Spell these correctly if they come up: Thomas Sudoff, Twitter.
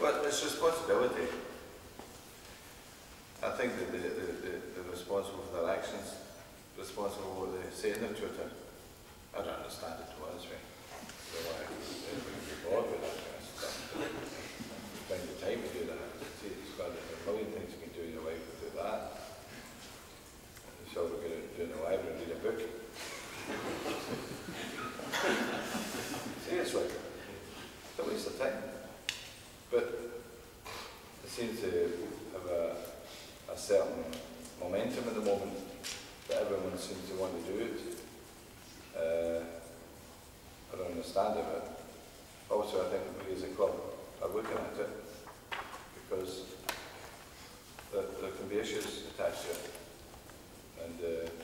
Well, it's responsibility. I think that they're responsible for their actions, responsible for what they say in their Twitter. I don't understand it to honestly. So I bored with that kind of stuff. Spend your time to do that. It's got a million things you can do in your life to do that. So we're going to do in the library and read a book. Seriously, it's a waste of time. But it seems to have a certain momentum at the moment that everyone seems to want to do it. I don't understand it, but also I think we as a club are looking at it because there can be issues attached to it. And